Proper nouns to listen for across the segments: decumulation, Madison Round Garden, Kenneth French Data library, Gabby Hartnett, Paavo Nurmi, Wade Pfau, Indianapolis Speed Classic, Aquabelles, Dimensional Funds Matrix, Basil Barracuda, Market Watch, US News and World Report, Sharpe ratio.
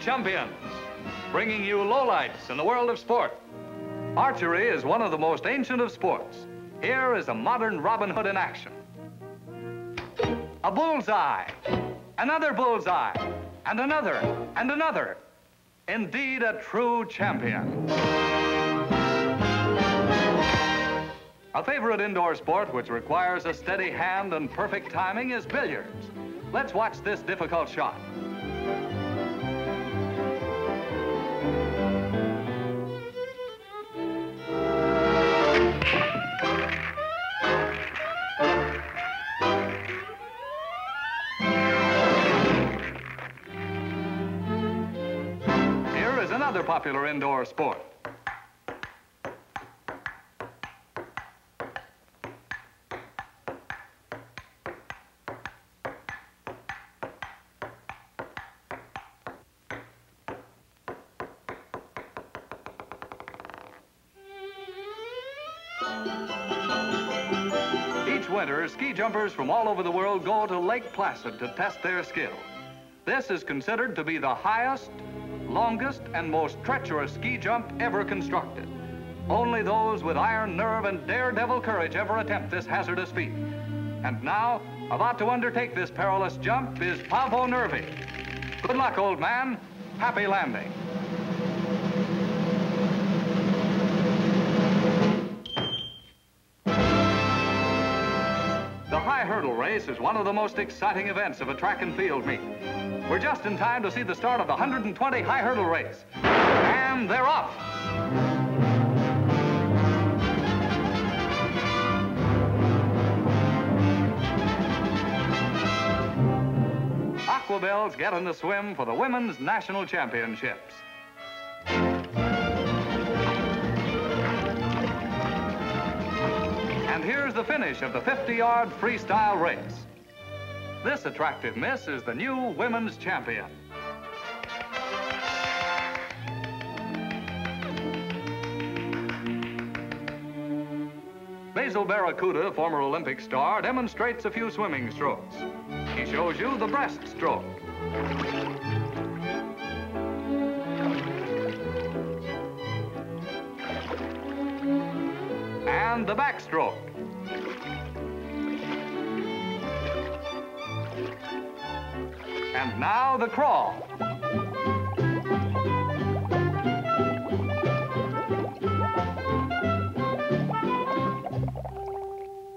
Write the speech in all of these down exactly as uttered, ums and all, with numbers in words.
Champions, bringing you lowlights in the world of sport. Archery is one of the most ancient of sports. Here is a modern Robin Hood in action. A bullseye, another bullseye, and another, and another. Indeed, a true champion. A favorite indoor sport which requires a steady hand and perfect timing is billiards. Let's watch this difficult shot. Another popular indoor sport. Each winter, ski jumpers from all over the world go to Lake Placid to test their skill. This is considered to be the highest, longest and most treacherous ski jump ever constructed. Only those with iron nerve and daredevil courage ever attempt this hazardous feat. And now, about to undertake this perilous jump is Paavo Nurmi. Good luck, old man. Happy landing. The high hurdle race is one of the most exciting events of a track and field meet. We're just in time to see the start of the one hundred twenty high hurdle race. And they're off. Aquabelles get in the swim for the Women's National Championships. And here's the finish of the fifty-yard freestyle race. This attractive miss is the new women's champion. Basil Barracuda, former Olympic star, demonstrates a few swimming strokes. He shows you the breaststroke. And the backstroke. And now the crawl.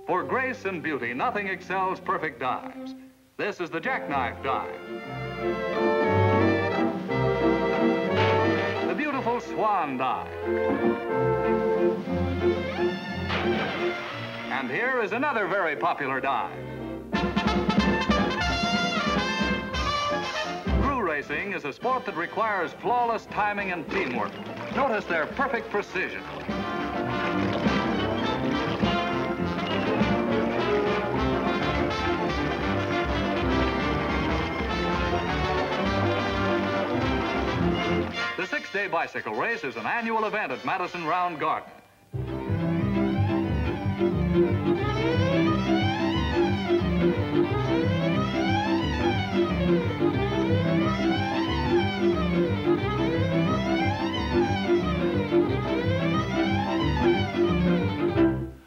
For grace and beauty, nothing excels perfect dives. This is the jackknife dive. The beautiful swan dive. And here is another very popular dive. Racing is a sport that requires flawless timing and teamwork. Notice their perfect precision. The six-day bicycle race is an annual event at Madison Round Garden.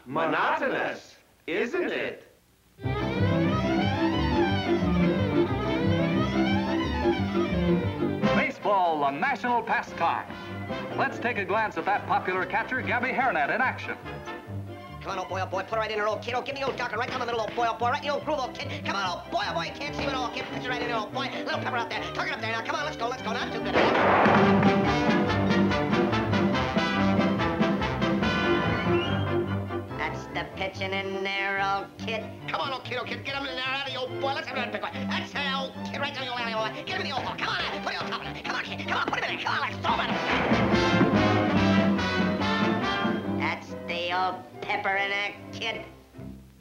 Monotonous, isn't it? Baseball, a national pastime. Let's take a glance at that popular catcher, Gabby Hartnett, in action. Come on, old boy, old boy, put it right in her, old kid. Oh, give me the old ducker right down the middle, old boy, old boy, right in the old groove, old kid. Come on, old boy, old boy, can't see it all, kid. Put it right in there, old boy. Little pepper out there, tuck it up there now. Come on, let's go, let's go, not too good. Pitching in there, old kid. Come on, old kid, old kid. Get him in there, out of the old boy. Let's have that big one. That's how, old kid, right down the alley, old Give me the oval. Come on, put it on top of it. Come on, kid. Come on, put it in it. Come on, let's throw it. That's the old pepper in a kid.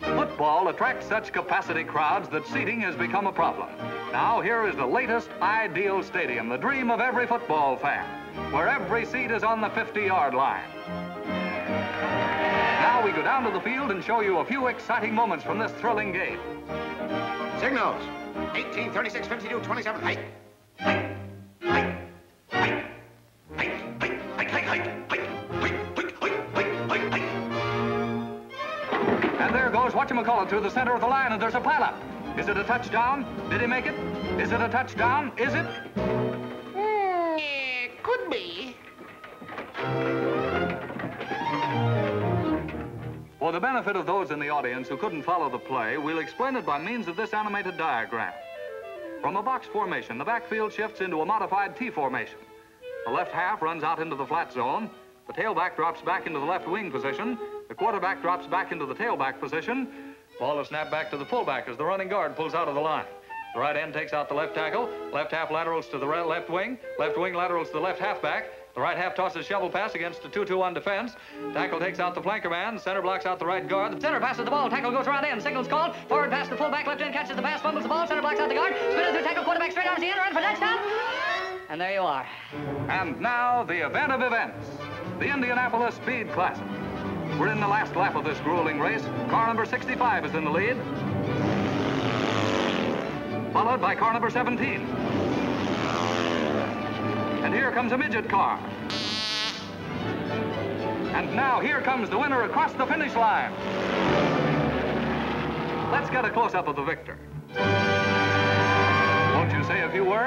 Football attracts such capacity crowds that seating has become a problem. Now here is the latest ideal stadium, the dream of every football fan, where every seat is on the fifty-yard line. Now we go down to the field and show you a few exciting moments from this thrilling game. Signals. eighteen, thirty-six, fifty-two, twenty-seven, hike. Hike. Hike. Hike. Hike. Hike. Hike. Hike. Hike. And there goes Whatchamacallit through the center of the line, and there's a pileup. Is it a touchdown? Did he make it? Is it a touchdown? Is it? Mm, it could be. For the benefit of those in the audience who couldn't follow the play, we'll explain it by means of this animated diagram. From a box formation, the backfield shifts into a modified T formation. The left half runs out into the flat zone. The tailback drops back into the left wing position. The quarterback drops back into the tailback position. Ball is snapped back to the fullback as the running guard pulls out of the line. The right end takes out the left tackle. Left half laterals to the right left wing. Left wing laterals to the left halfback. The right half tosses shovel pass against a two two one defense. Tackle takes out the flanker man. Center blocks out the right guard. The center passes the ball. Tackle goes around end. Signals called. Forward pass to the fullback. Left end catches the pass. Fumbles the ball. Center blocks out the guard. Spinner through tackle. Quarterback straight arms the end. Run for touchdown. And there you are. And now the event of events. The Indianapolis Speed Classic. We're in the last lap of this grueling race. Car number sixty-five is in the lead, followed by car number seventeen. And here comes a midget car. And now here comes the winner across the finish line. Let's get a close-up of the victor. Won't you say a few words?